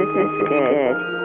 This is good.